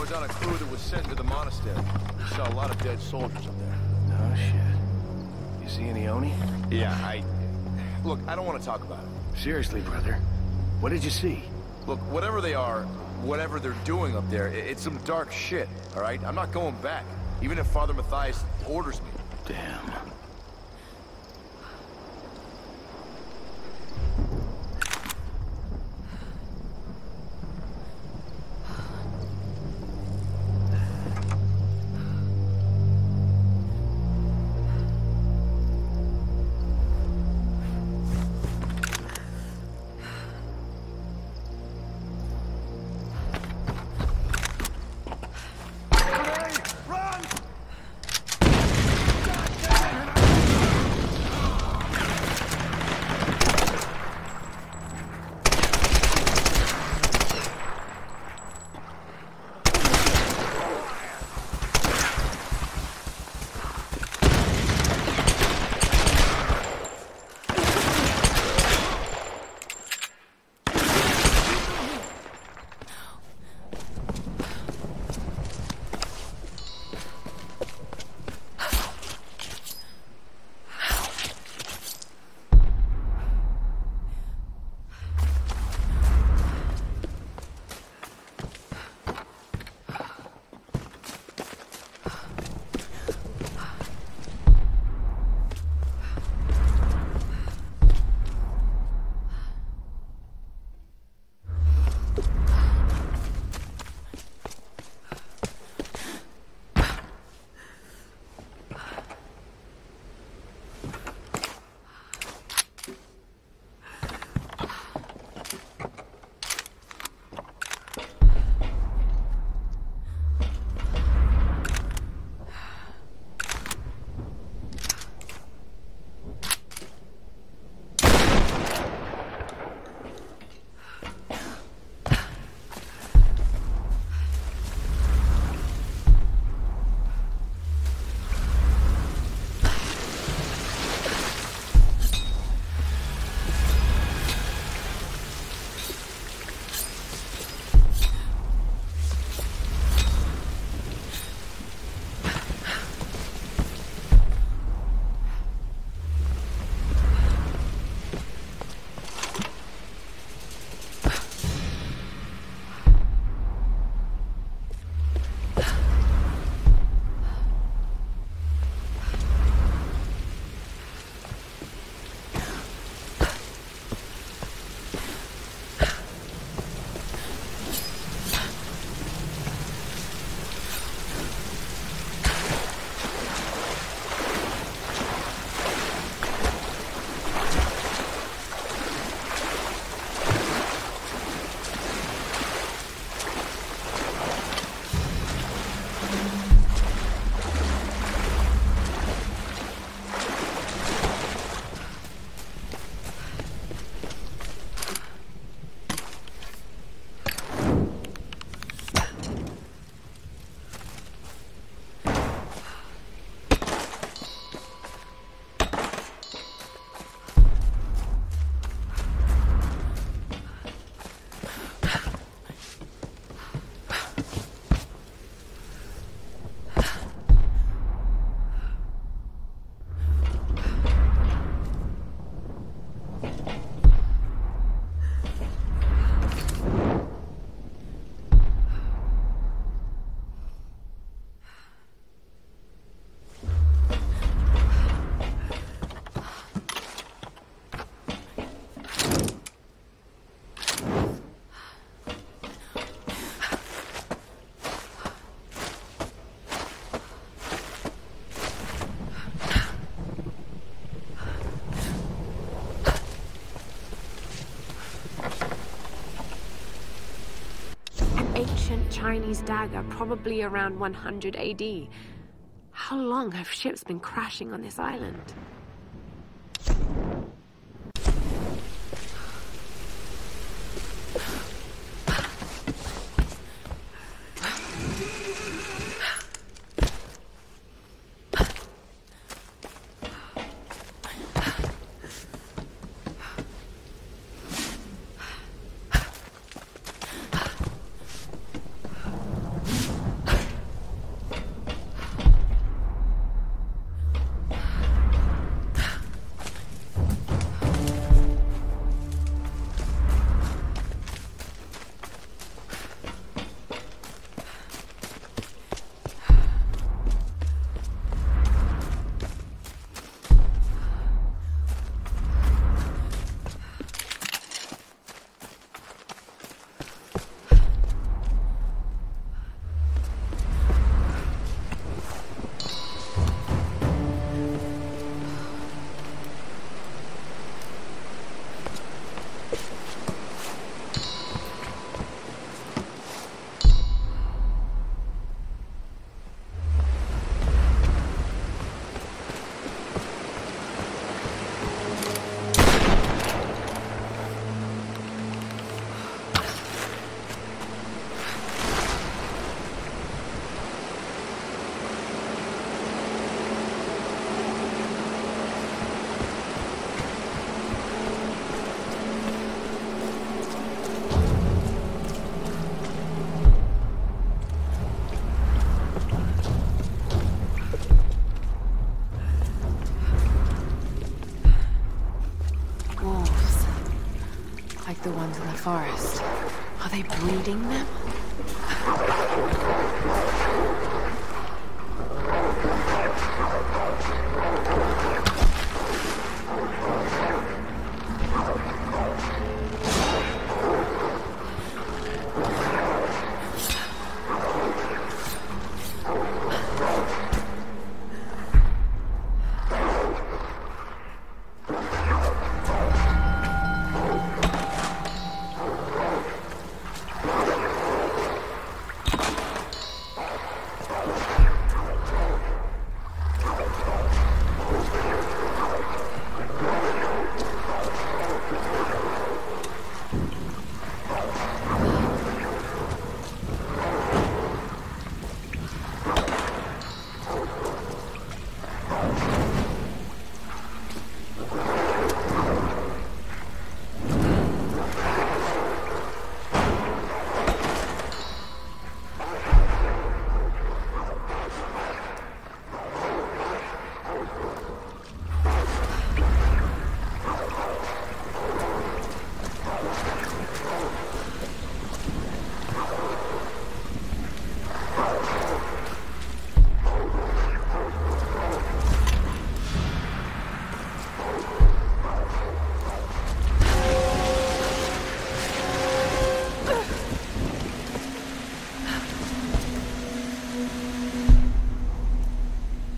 was on a crew that was sent to the monastery. We saw a lot of dead soldiers up there. Oh, shit. You see any Oni? Yeah, Look, I don't want to talk about it. Seriously, brother. What did you see? Look, whatever they are, whatever they're doing up there, it's some dark shit, all right? I'm not going back, even if Father Matthias orders me. Damn. Chinese dagger, probably around 100 AD. How long have ships been crashing on this island? forest. Are they breeding them?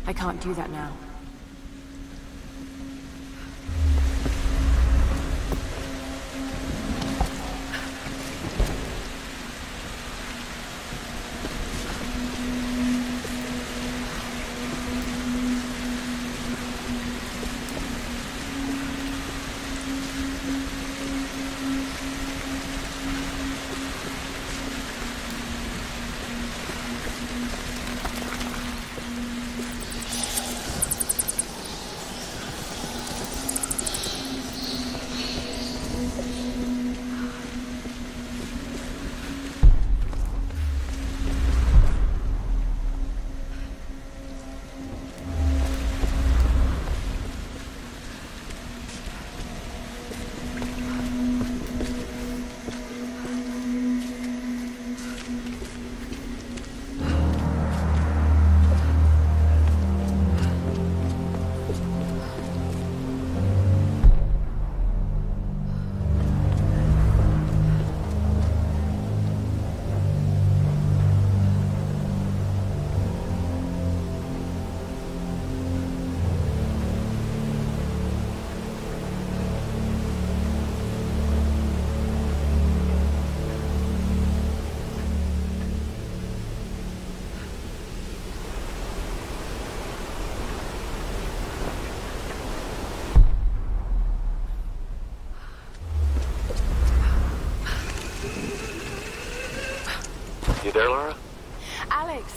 I can't do that now. There, Lara? Alex,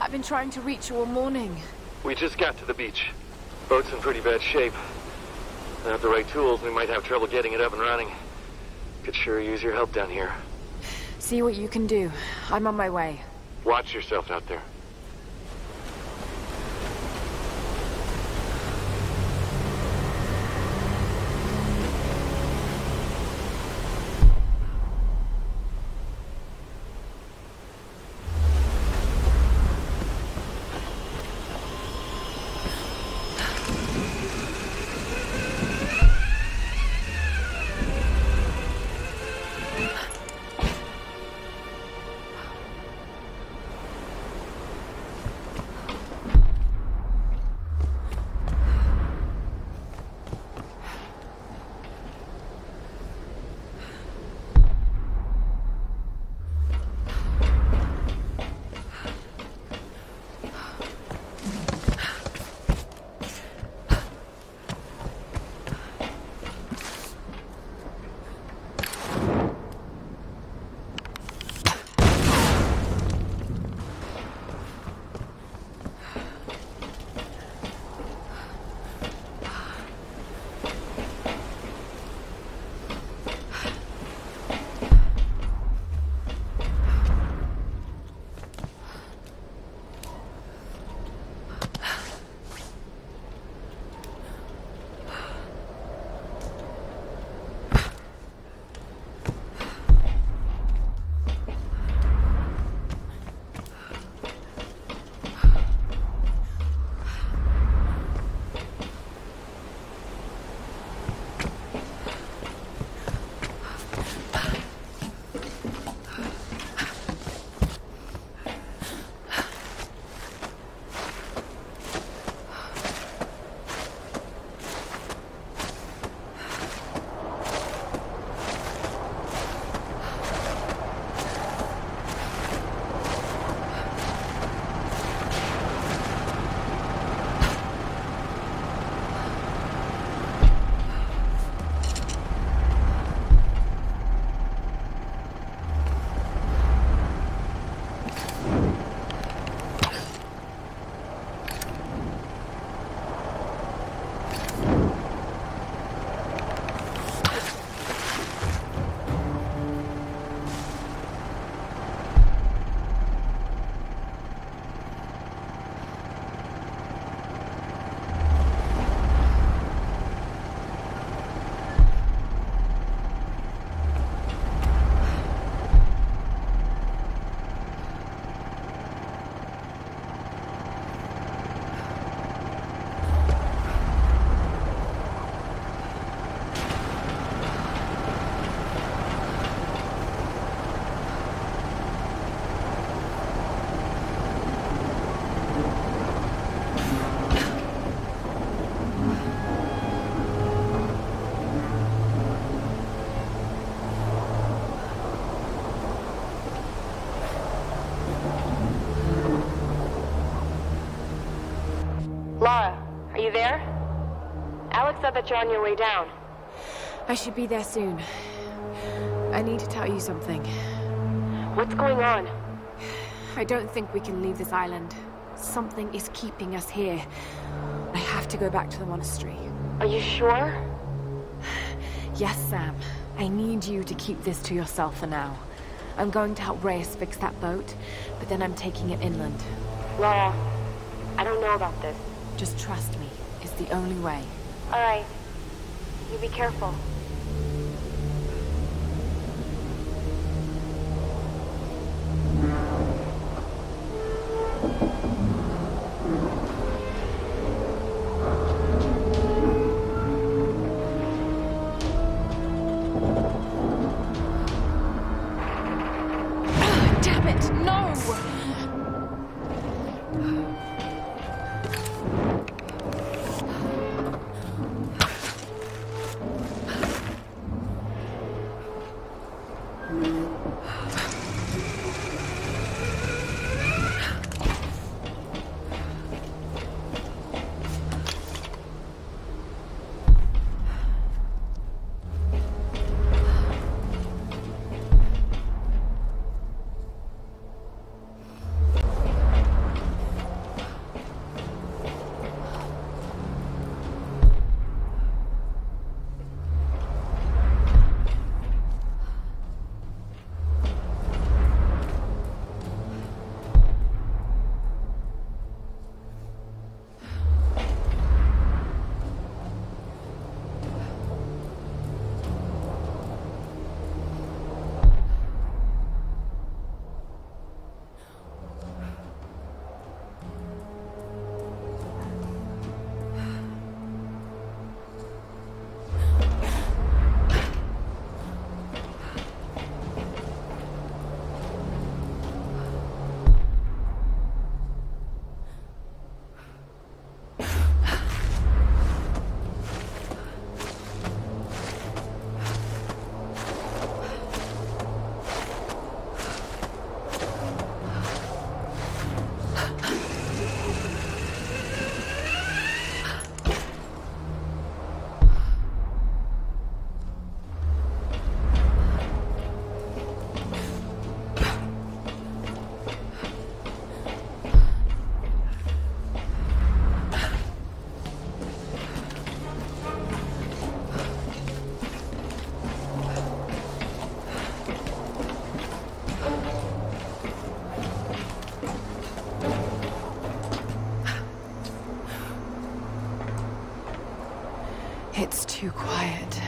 I've been trying to reach you all morning. We just got to the beach. Boat's in pretty bad shape. Without the right tools, we might have trouble getting it up and running. Could sure use your help down here. See what you can do. I'm on my way. Watch yourself out there. you there? Alex said that you're on your way down. I should be there soon. I need to tell you something. What's going on? I don't think we can leave this island. Something is keeping us here. I have to go back to the monastery. Are you sure? Yes, Sam. I need you to keep this to yourself for now. I'm going to help Reyes fix that boat, but then I'm taking it inland. Lara, I don't know about this. Just trust me. It's the only way. All right. You be careful. It's too quiet.